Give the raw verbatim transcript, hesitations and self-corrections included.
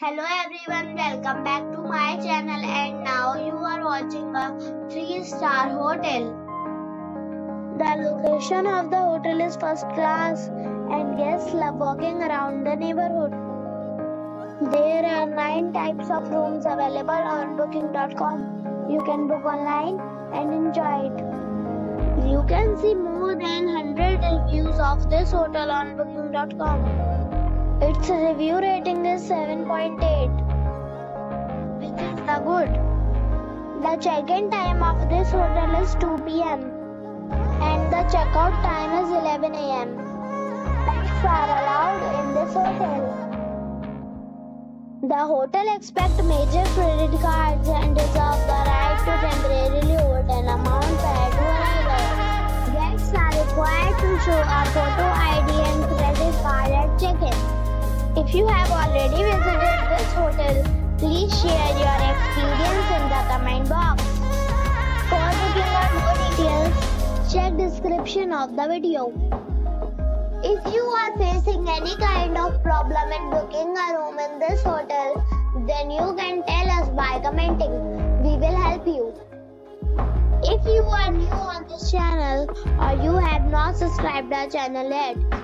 Hello everyone, welcome back to my channel and now you are watching a three star hotel. The location of the hotel is first class and guests love walking around the neighborhood. There are nine types of rooms available on booking dot com. You can book online and enjoy it. You can see more than one hundred reviews of this hotel on booking dot com. Its review rating is seven point eight, which is the good. The check-in time of this hotel is two p m and the check-out time is eleven a m Pets are allowed in this hotel. The hotel accepts major credit cards and reserves the right to temporarily hold an amount prior to arrival. Guests are required to show a photo I D and credit card at check-in. If you have already visited this hotel, please share your experience in the comment box. For booking or more details, check description of the video. If you are facing any kind of problem in booking a room in this hotel, then you can tell us by commenting. We will help you. If you are new on this channel or you have not subscribed our channel yet,